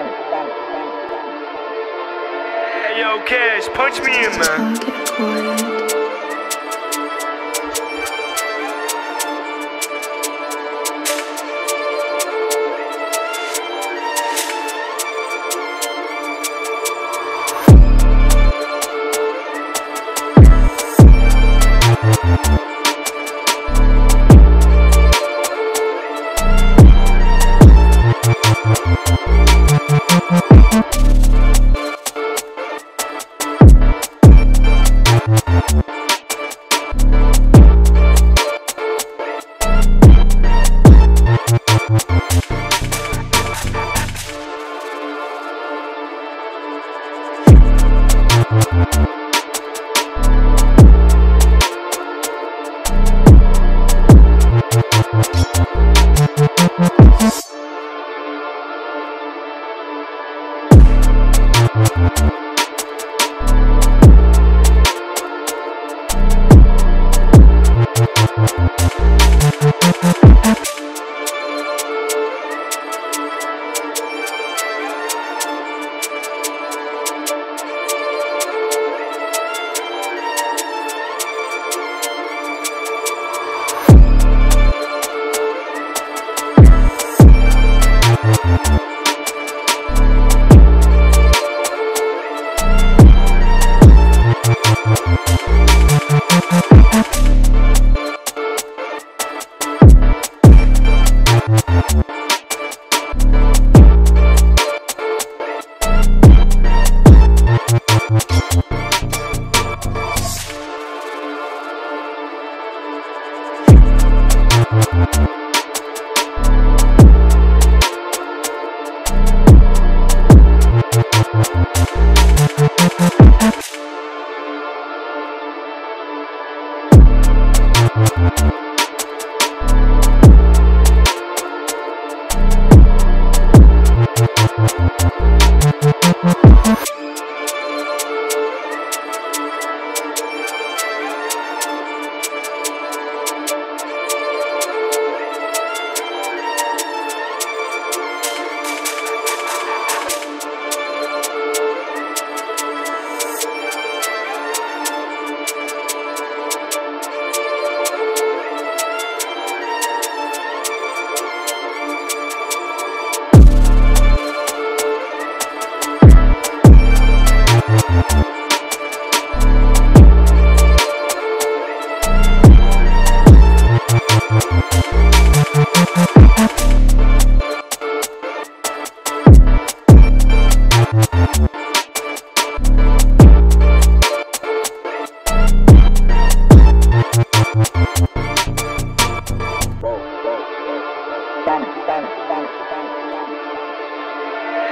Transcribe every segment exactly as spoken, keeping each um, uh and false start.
Hey yo, Cash, punch me in, man.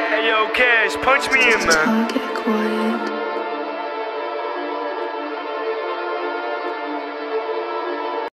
Hey yo, Cash, punch me in, man.